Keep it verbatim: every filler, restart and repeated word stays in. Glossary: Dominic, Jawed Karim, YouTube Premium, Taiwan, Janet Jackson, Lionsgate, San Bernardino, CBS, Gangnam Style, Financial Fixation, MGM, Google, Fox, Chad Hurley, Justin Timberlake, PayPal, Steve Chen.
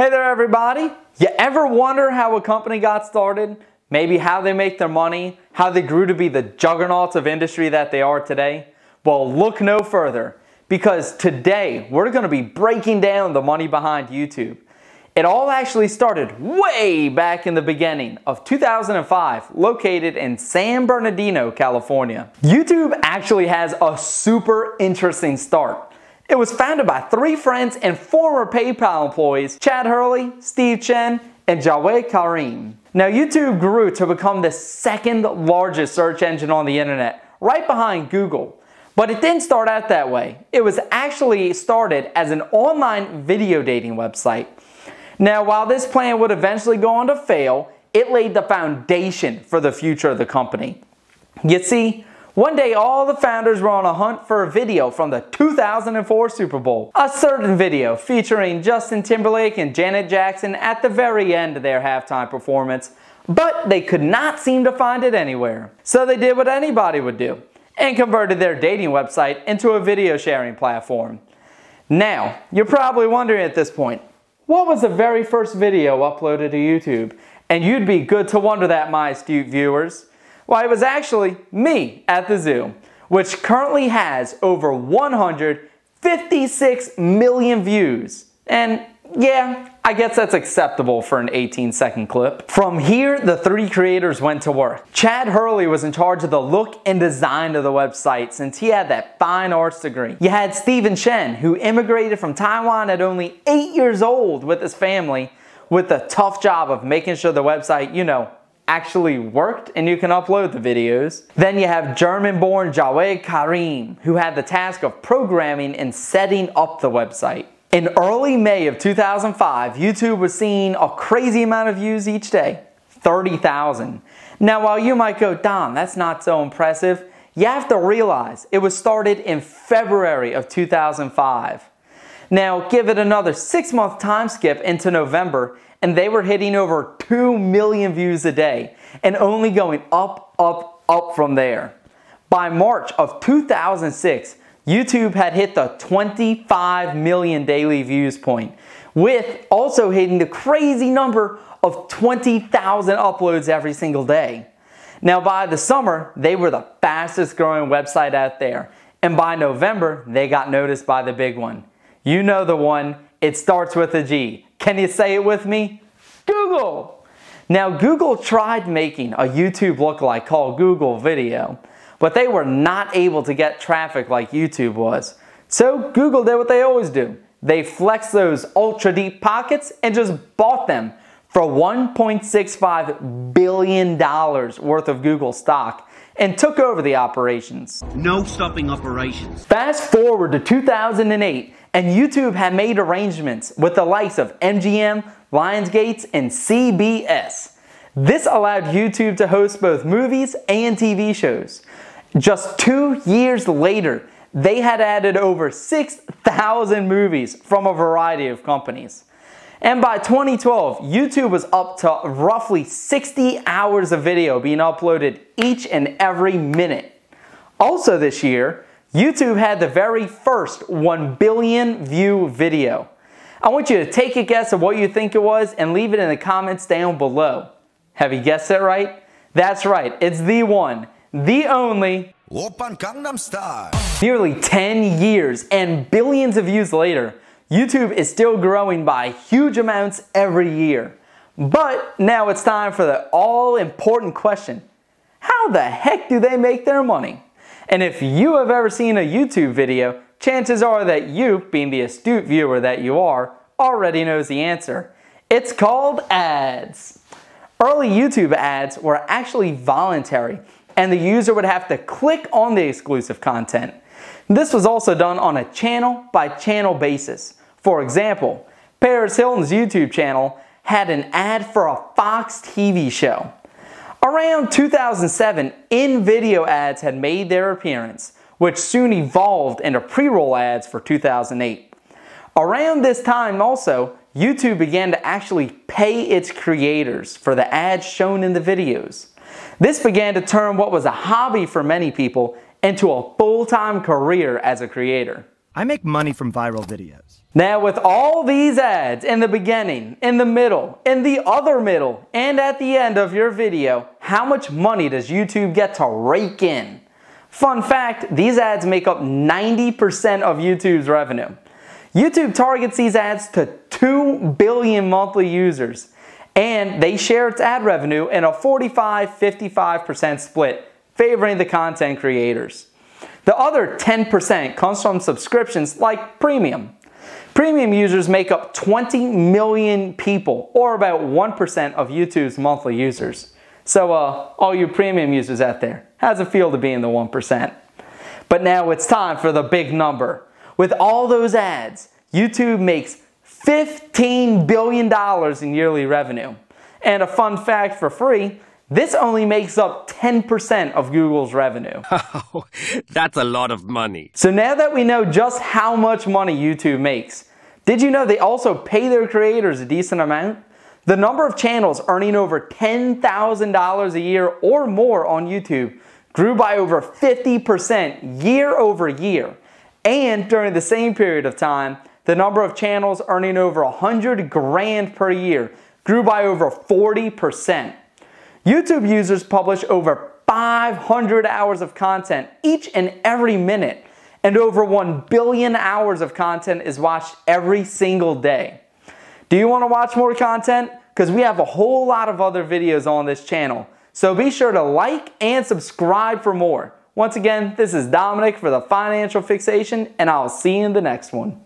Hey there everybody! You ever wonder how a company got started? Maybe how they make their money, how they grew to be the juggernauts of industry that they are today? Well, look no further, because today we're going to be breaking down the money behind YouTube. It all actually started way back in the beginning of two thousand five, located in San Bernardino, California. YouTube actually has a super interesting start. It was founded by three friends and former PayPal employees, Chad Hurley, Steve Chen, and Jawed Karim. Now YouTube grew to become the second largest search engine on the internet, right behind Google. But it didn't start out that way. It was actually started as an online video dating website. Now while this plan would eventually go on to fail, it laid the foundation for the future of the company. You see, one day all the founders were on a hunt for a video from the two thousand four Super Bowl. A certain video featuring Justin Timberlake and Janet Jackson at the very end of their halftime performance, but they could not seem to find it anywhere. So they did what anybody would do and converted their dating website into a video sharing platform. Now, you're probably wondering at this point, what was the very first video uploaded to YouTube? And you'd be good to wonder that, my astute viewers. Well, it was actually me at the zoo, which currently has over one hundred fifty-six million views. And yeah, I guess that's acceptable for an eighteen second clip. From here, the three creators went to work. Chad Hurley was in charge of the look and design of the website since he had that fine arts degree. You had Steve Chen, who immigrated from Taiwan at only eight years old with his family, with the tough job of making sure the website, you know, actually worked and you can upload the videos. Then you have German-born Jawed Karim, who had the task of programming and setting up the website. In early May of two thousand five, YouTube was seeing a crazy amount of views each day, thirty thousand. Now while you might go, Dom, that's not so impressive, you have to realize it was started in February of two thousand five. Now give it another six month time skip into November, and they were hitting over two million views a day and only going up, up, up from there. By March of two thousand six, YouTube had hit the twenty-five million daily views point, with also hitting the crazy number of twenty thousand uploads every single day. Now by the summer, they were the fastest growing website out there, and by November, they got noticed by the big one. You know the one, it starts with a G. Can you say it with me? Google! Now Google tried making a YouTube lookalike called Google Video, but they were not able to get traffic like YouTube was. So Google did what they always do. They flexed those ultra deep pockets and just bought them for one point six five billion dollars worth of Google stock and took over the operations. No stopping operations. Fast forward to two thousand eight, and YouTube had made arrangements with the likes of M G M, Lionsgate, and C B S. This allowed YouTube to host both movies and T V shows. Just two years later, they had added over six thousand movies from a variety of companies. And by twenty twelve, YouTube was up to roughly sixty hours of video being uploaded each and every minute. Also this year, YouTube had the very first one billion view video. I want you to take a guess of what you think it was and leave it in the comments down below. Have you guessed it right? That's right, it's the one, the only Gangnam Style. Nearly ten years and billions of views later, YouTube is still growing by huge amounts every year. But now it's time for the all-important question. How the heck do they make their money? And if you have ever seen a YouTube video, chances are that you, being the astute viewer that you are, already knows the answer. It's called ads. Early YouTube ads were actually voluntary, and the user would have to click on the exclusive content. This was also done on a channel-by-channel basis. For example, Paris Hilton's YouTube channel had an ad for a Fox T V show. Around two thousand seven, in-video ads had made their appearance, which soon evolved into pre-roll ads for two thousand eight. Around this time also, YouTube began to actually pay its creators for the ads shown in the videos. This began to turn what was a hobby for many people into a full-time career as a creator. I make money from viral videos. Now with all these ads in the beginning, in the middle, in the other middle, and at the end of your video, how much money does YouTube get to rake in? Fun fact, these ads make up ninety percent of YouTube's revenue. YouTube targets these ads to two billion monthly users, and they share its ad revenue in a forty-five fifty-five percent split, favoring the content creators. The other ten percent comes from subscriptions like Premium. Premium users make up twenty million people, or about one percent of YouTube's monthly users. So uh, all you Premium users out there, how's it feel to be in the one percent? But now it's time for the big number. With all those ads, YouTube makes fifteen billion dollars in yearly revenue. And a fun fact for free, this only makes up ten percent of Google's revenue. Oh, that's a lot of money. So now that we know just how much money YouTube makes, did you know they also pay their creators a decent amount? The number of channels earning over ten thousand dollars a year or more on YouTube grew by over fifty percent year over year. And during the same period of time, the number of channels earning over one hundred grand per year grew by over forty percent. YouTube users publish over five hundred hours of content each and every minute, and over one billion hours of content is watched every single day. Do you want to watch more content? Because we have a whole lot of other videos on this channel, so be sure to like and subscribe for more. Once again, this is Dominic for the Financial Fixation, and I'll see you in the next one.